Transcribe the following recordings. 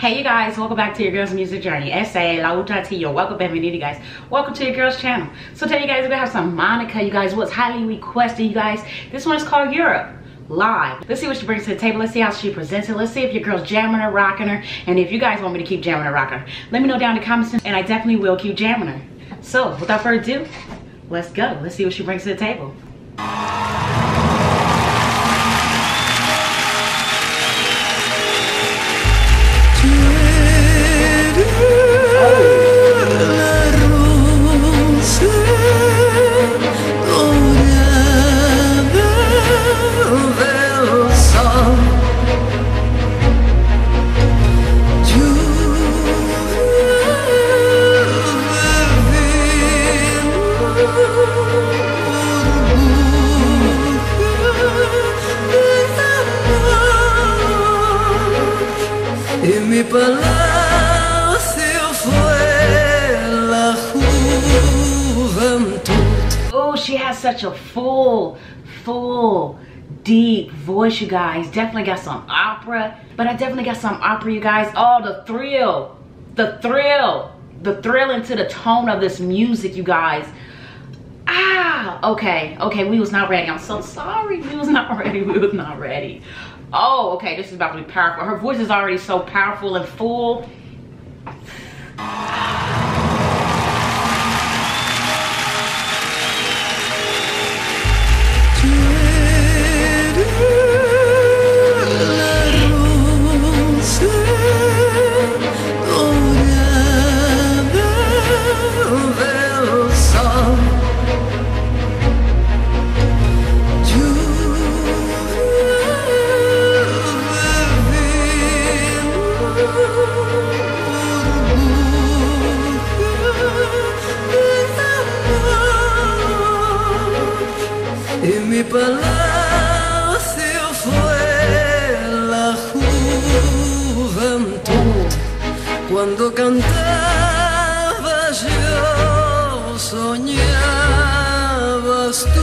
Hey you guys, welcome back to your girls music journey. Ese la ultra tio, welcome, bienvenida guys, welcome to your girls channel. So today you guys we're gonna have some Monica, you guys, what's highly requested, you guys. This one is called Europe Live. Let's see what she brings to the table, let's see how she presents it, let's see if your girl's jamming her, rocking her, and if you guys want me to keep jamming her, rocking her, let me know down in the comments and I definitely will keep jamming her. So without further ado, let's go, let's see what she brings to the table. Y mi palacio fue la juventud. Oh, she has such a full, deep voice, you guys. Definitely got some opera, but I definitely got some opera, you guys. Oh, the thrill into the tone of this music, you guys. Ah, okay, we was not ready. I'm so sorry, we was not ready. Oh, okay, this is about to be powerful. Her voice is already so powerful and full. Mi palacio fue la juventud. Cuando cantaba yo, soñabas tú.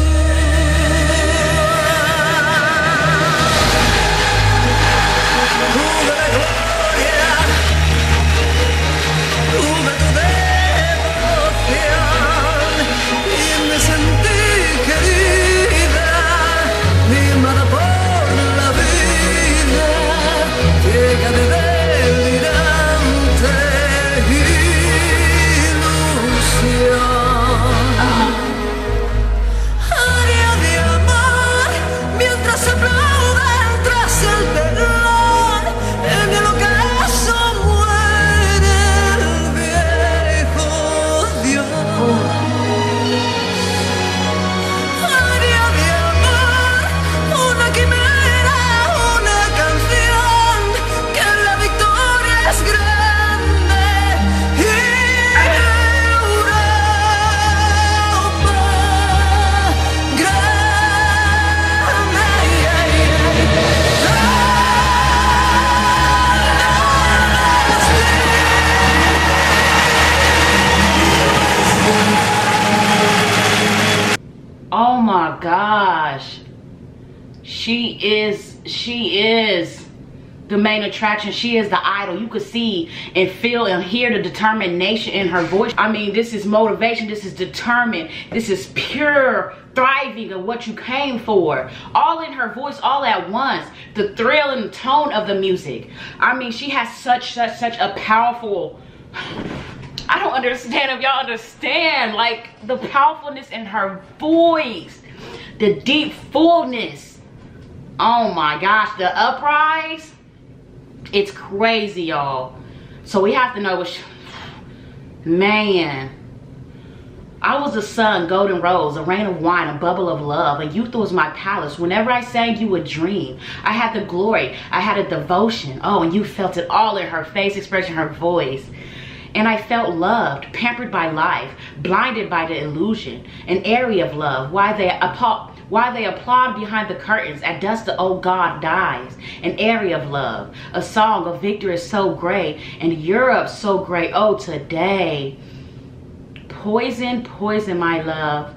Oh my gosh, she is the main attraction. She is the idol. You could see and feel and hear the determination in her voice. I mean, this is motivation, this is determined, this is pure thriving of what you came for, all in her voice, all at once. The thrill and the tone of the music, I mean, she has such a powerful, I don't understand if y'all understand, like the powerfulness in her voice, the deep fullness. Oh my gosh, the uprise, it's crazy, y'all. So we have to know what she, man. I was a sun, golden rose, a rain of wine, a bubble of love. A youth was my palace. Whenever I sang, you would dream. I had the glory, I had a devotion. Oh, and you felt it all in her face expression, her voice. And I felt loved, pampered by life, blinded by the illusion, an area of love. Why they applaud behind the curtains, at dusk the old god dies. An area of love, a song of victory is so great, and Europe so great. Oh, today, poison, poison my love,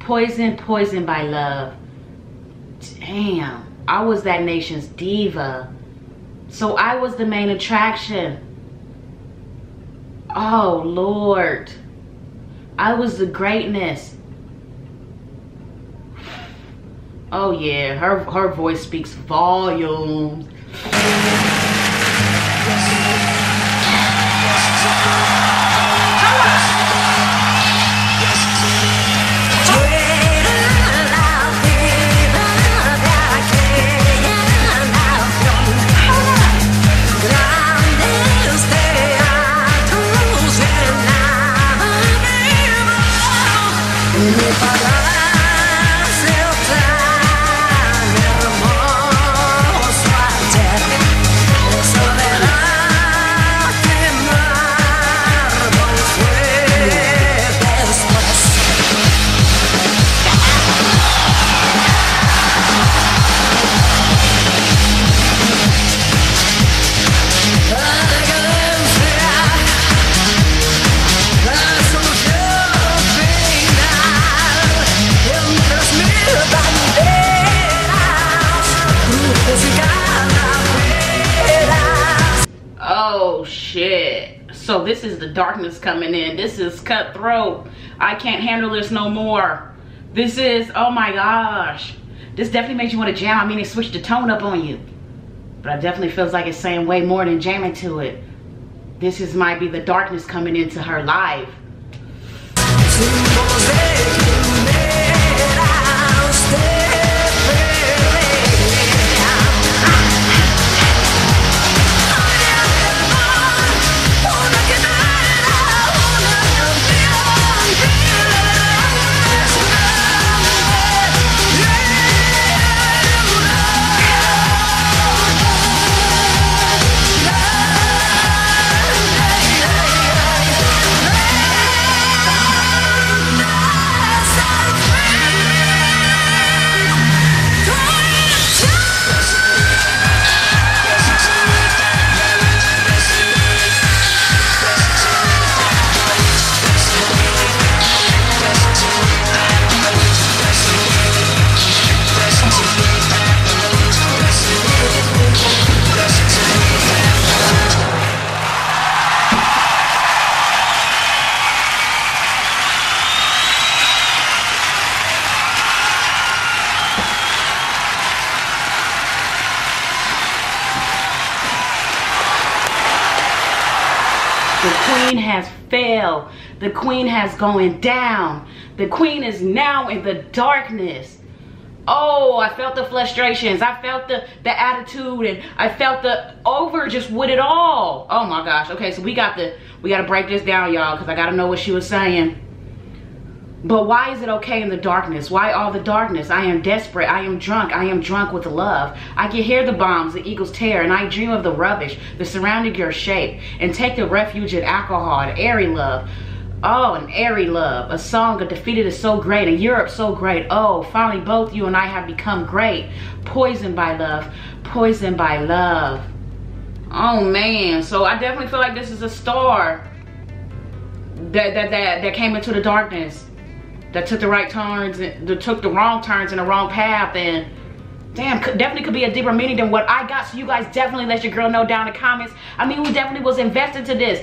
poison, poison by love. Damn, I was that nation's diva. So I was the main attraction. Oh Lord, I was the greatness. Oh yeah, her voice speaks volumes. So this is the darkness coming in. This is cutthroat. I can't handle this no more. This is, oh my gosh. This definitely makes you want to jam. I mean, it switched the tone up on you. But I definitely feels like it's saying way more than jamming to it. This is might be the darkness coming into her life. Has failed. The queen has gone down. The queen is now in the darkness. Oh, I felt the frustrations. I felt the attitude, and I felt the over just with it all. Oh my gosh. Okay, so we gotta break this down, y'all, because I gotta know what she was saying. But why is it okay in the darkness? Why all the darkness? I am desperate. I am drunk. I am drunk with love. I can hear the bombs, the eagles tear, and I dream of the rubbish, the surrounding your shape, and take the refuge in alcohol, an airy love. Oh, an airy love. A song of defeated is so great, and Europe so great. Oh, finally both you and I have become great. Poisoned by love. Poisoned by love. Oh, man. So I definitely feel like this is a star that came into the darkness. That took the right turns, that took the wrong turns in the wrong path, and damn, definitely could be a deeper meaning than what I got. So you guys definitely let your girl know down in the comments. I mean, we definitely was invested to this.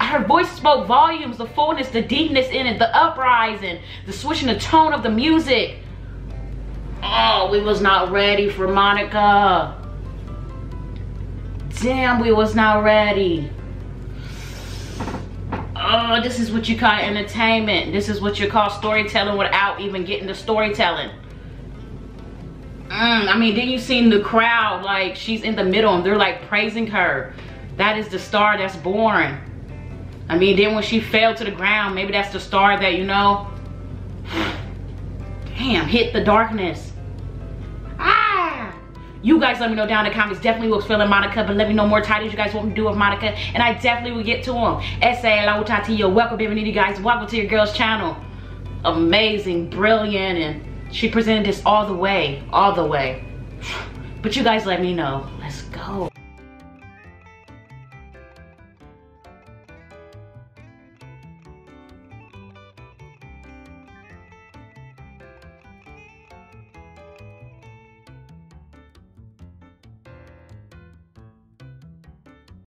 Her voice spoke volumes, the fullness, the deepness in it, the uprising, the switching the tone of the music. Oh, we was not ready for Monica. Damn, we was not ready. Oh, this is what you call entertainment. This is what you call storytelling without even getting the storytelling. I mean, then you seen the crowd, like she's in the middle and they're like praising her. That is the star that's born. I mean, then when she fell to the ground, maybe that's the star that, you know, damn, hit the darkness. You guys let me know down in the comments. Definitely was feeling Monica, but let me know more titles you guys want me to do with Monica, and I definitely will get to them. SALOTATIO, welcome, bienvenido, guys. Welcome to your girl's channel. Amazing, brilliant, and she presented this all the way, all the way. But you guys let me know. Let's go.